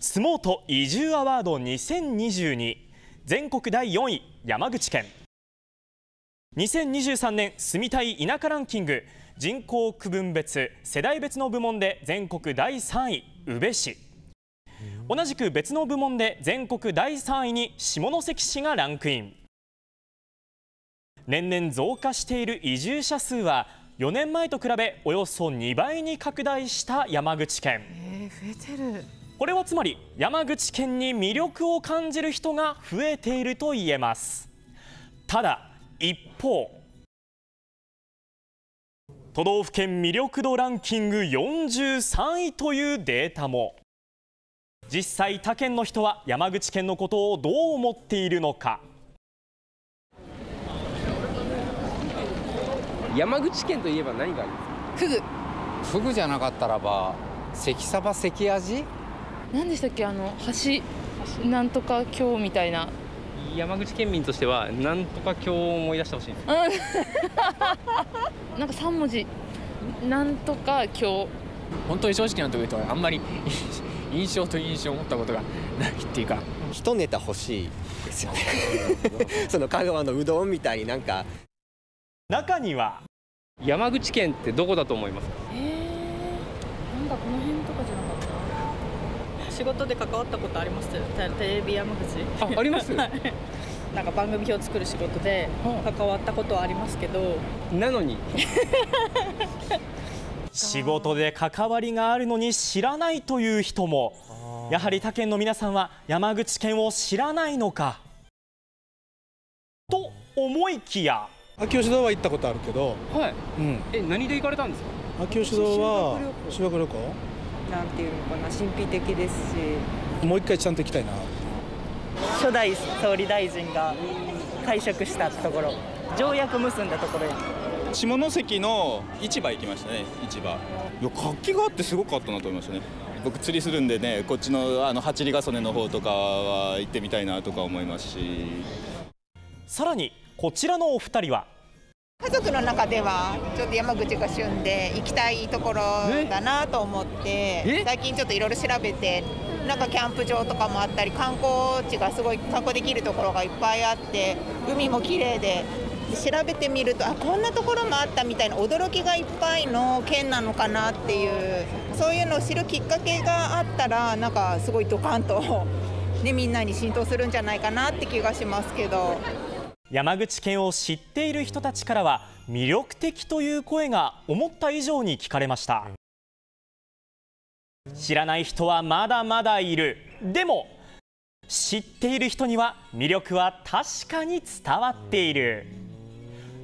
相撲と移住アワード2022、全国第4位山口県。2023年住みたい田舎ランキング、人口区分別世代別の部門で全国第3位宇部市、同じく別の部門で全国第3位に下関市がランクイン。年々増加している移住者数は4年前と比べおよそ2倍に拡大した山口県。増えてる。これはつまり山口県に魅力を感じる人が増えていると言えます。ただ一方、都道府県魅力度ランキング43位というデータも。実際他県の人は山口県のことをどう思っているのか。山口県といえば何がありますか？フグじゃなかったらば関サバ、関アジ、何でしたっけ、あの橋なんとか橋みたいな。山口県民としてはなんとか橋を思い出してほしいんです。なんか3文字、なんとか橋。本当に正直なところであんまり印象と印象を持ったことがないっていうか、一ネタ欲しいですよね。その香川のうどんみたいになんか。中には山口県ってどこだと思いますか？なんかこの辺とかじゃなかった。仕事で関わったことあります。テレビ山口。あります。なんか番組表作る仕事で関わったことはありますけど。なのに。仕事で関わりがあるのに知らないという人も。やはり他県の皆さんは山口県を知らないのかと思いきや。秋吉堂は行ったことあるけど、はい、うん、何で行かれたんですか？秋吉堂は修学旅行。なんていうのかな、神秘的ですし、もう一回ちゃんと行きたいな。初代総理大臣が会食したところ、条約結んだところや。下関の市場行きましたね。市場。いや、活気があってすごかったなと思いましたね。僕釣りするんでね、こっちの八里ヶ曽根の方とかは行ってみたいなとか思いますし。さらに。こちらのお二人は家族の中ではちょっと山口が旬で行きたいところだなと思って、最近ちょっといろいろ調べて、なんかキャンプ場とかもあったり、観光地がすごい観光できるところがいっぱいあって、海も綺麗で、調べてみると、あ、こんなところもあったみたいな驚きがいっぱいの県なのかなっていう、そういうのを知るきっかけがあったら、なんかすごいドカンとね、みんなに浸透するんじゃないかなって気がしますけど。山口県を知っている人たちからは魅力的という声が思った以上に聞かれました。知らない人はまだまだいる。でも知っている人には魅力は確かに伝わっている。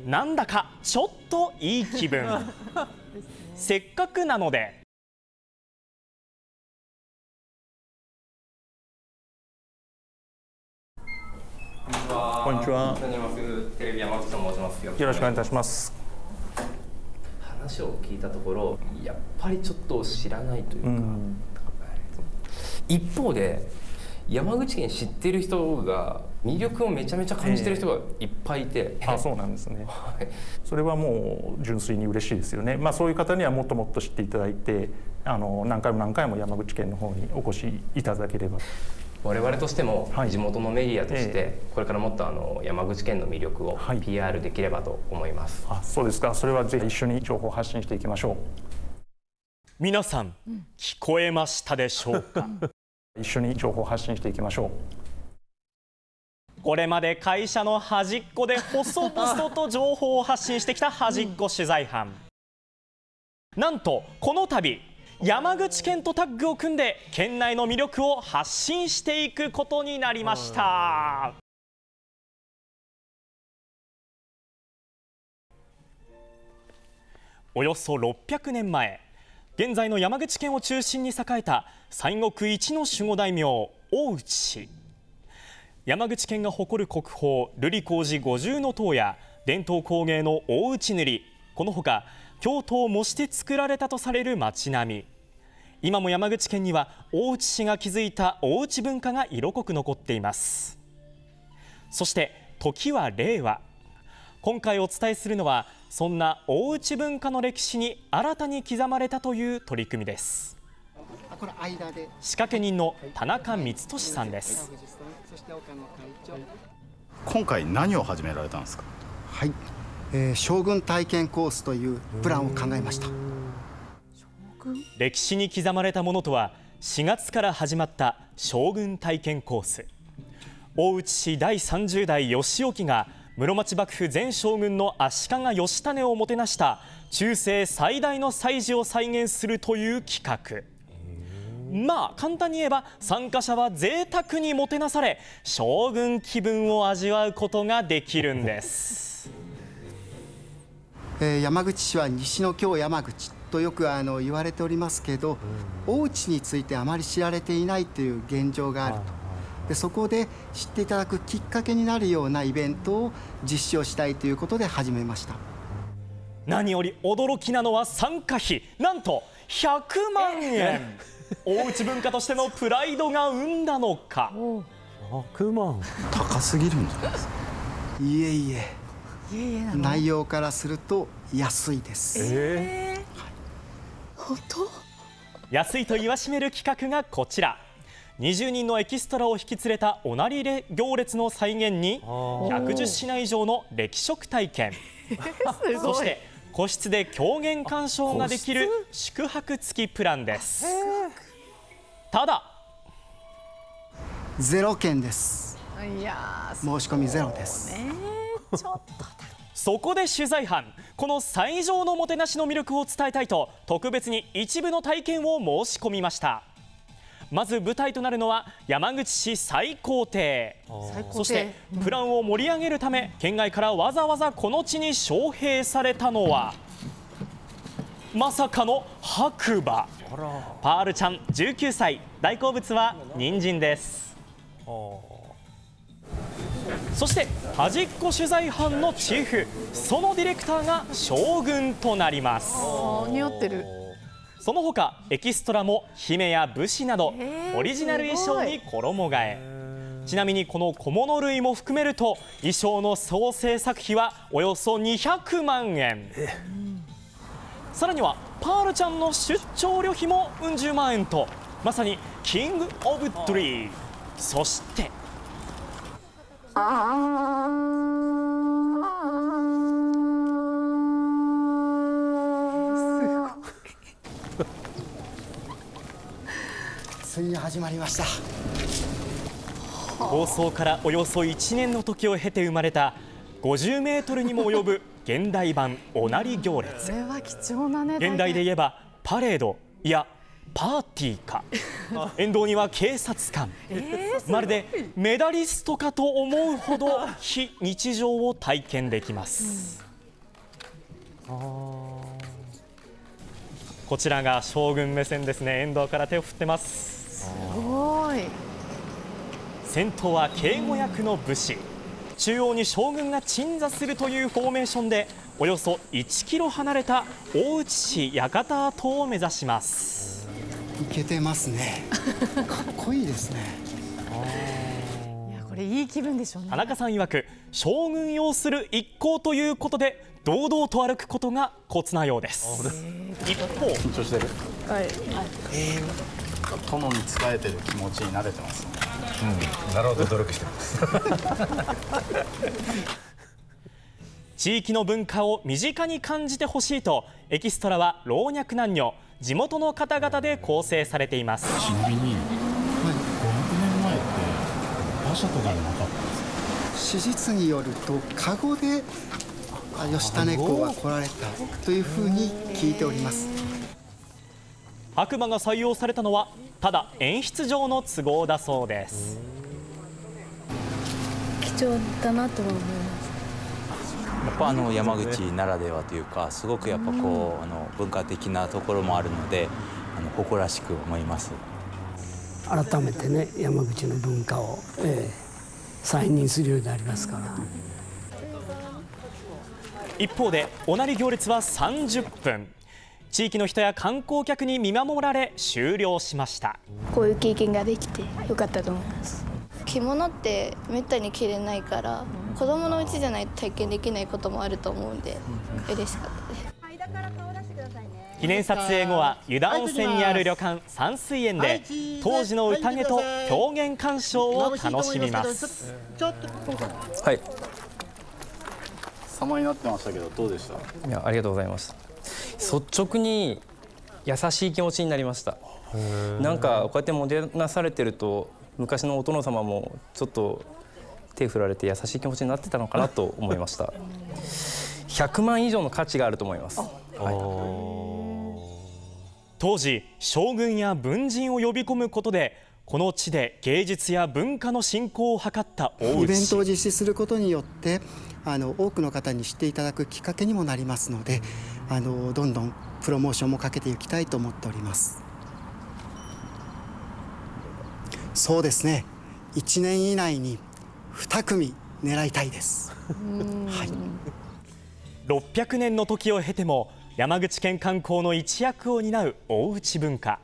なんだかちょっといい気分。せっかくなのでこんにちは。テレビ山口と申します。よろしくお願いいたします。話を聞いたところ、やっぱりちょっと知らないというか。一方で、山口県知っている人が魅力をめちゃめちゃ感じてる人がいっぱいいて。あ、そうなんですね。それはもう純粋に嬉しいですよね。まあ、そういう方にはもっともっと知っていただいて、何回も何回も山口県の方にお越しいただければ。我々としても地元のメディアとしてこれからもっと山口県の魅力を PR できればと思います。あ、そうですか。それはぜひ一緒に情報を発信していきましょう。皆さん、聞こえましたでしょうか。一緒に情報を発信していきましょう。これまで会社の端っこで細々と情報を発信してきた端っこ取材班。なんとこの度。山口県とタッグを組んで県内の魅力を発信していくことになりました。およそ600年前、現在の山口県を中心に栄えた西国一の守護大名大内氏。山口県が誇る国宝瑠璃光寺五重塔や伝統工芸の大内塗、このほか京都を模して作られたとされる町並み。今も山口県には大内氏が築いた大内文化が色濃く残っています。そして時は令和。今回お伝えするのはそんな大内文化の歴史に新たに刻まれたという取り組みです。仕掛け人の田中光俊さんです。今回何を始められたんですか。はい、将軍体験コースというプランを考えました。歴史に刻まれたものとは、4月から始まった将軍体験コース。大内氏第30代義興が室町幕府前将軍の足利義胤をもてなした中世最大の祭事を再現するという企画。まあ簡単に言えば、参加者は贅沢にもてなされ、将軍気分を味わうことができるんです。山口氏は西の京山口とよく言われておりますけど、大内についてあまり知られていないという現状があると。でそこで知っていただくきっかけになるようなイベントを実施をしたいということで始めました。何より驚きなのは参加費、なんと100万円。大内文化としてのプライドが生んだのか。100万、高すぎるんじゃないですか。いえいえ、内容からすると安いです。本当、安いと言わしめる企画がこちら。20人のエキストラを引き連れたおなり行列の再現に、110品以上の歴食体験そして個室で狂言鑑賞ができる宿泊付きプランです。ただ0件です。いや、申し込みゼロです。そこで取材班、この最上のもてなしの魅力を伝えたいと、特別に一部の体験を申し込みました。まず舞台となるのは山口市最高亭。そしてプランを盛り上げるため、県外からわざわざこの地に招聘されたのは、まさかの白馬。パールちゃん19歳、大好物は人参です。そして端っこ取材班のチーフ、そのディレクターが将軍となります。匂ってる。その他エキストラも姫や武士などオリジナル衣装に衣替え。ちなみにこの小物類も含めると、衣装の総制作費はおよそ200万円。さらにはパールちゃんの出張旅費もうん十万円と、まさにキングオブドリー。そしてついに始まりました。放送からおよそ1年の時を経て生まれた50メートルにも及ぶ現代版おなり行列。これは貴重なね。現代で言えばパレード、いやパーティーか。沿道には警察官。まるでメダリストかと思うほど非日常を体験できます。こちらが将軍目線ですね。沿道から手を振ってます。すごい。先頭は警護役の武士、中央に将軍が鎮座するというフォーメーションで、およそ1キロ離れた大内市館跡を目指します。いけてますね。かっこいいですね。いや、これいい気分でしょうね。田中さん曰く、将軍擁する一行ということで堂々と歩くことがコツなようです。一方緊張してる。はい、殿に仕えてる気持ちに慣れてますね。なるほど、努力してます。地域の文化を身近に感じてほしいと、エキストラは老若男女、地元の方々で構成されています。ちなみに500年前って馬車とかなかったんですか。史実によると籠で義胤公は来られたというふうに聞いております。白馬が採用されたのはただ演出上の都合だそうです。貴重だなと思います。やっぱ山口ならではというか、すごくやっぱこう文化的なところもあるので、誇らしく思います。改めてね、山口の文化を、再認するようになりますから。一方でおなり行列は30分、地域の人や観光客に見守られ終了しました。こういう経験ができて良かったと思います。着物ってめったに着れないから、子供のうちじゃないと体験できないこともあると思うんで、嬉しかったです。記念撮影後は湯田温泉にある旅館山水園で当時の宴と狂言鑑賞を楽しみます。はい、様になってましたけどどうでした？いや、ありがとうございます。率直に優しい気持ちになりました。なんかこうやってもてなされてると昔のお殿様もちょっと手振られて優しい気持ちになってたのかなと思いました。100万以上の価値があると思います。当時将軍や文人を呼び込むことでこの地で芸術や文化の振興を図った大内。イベントを実施することによって多くの方に知っていただくきっかけにもなりますのでどんどんプロモーションもかけていきたいと思っております。そうですね、1年以内に2組狙いたいですはい。600年の時を経ても山口県観光の一役を担う大内文化、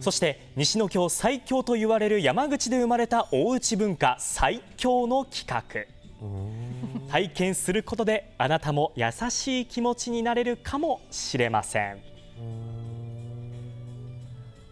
そして西の京最強と言われる山口で生まれた大内文化最強の企画、体験することであなたも優しい気持ちになれるかもしれません。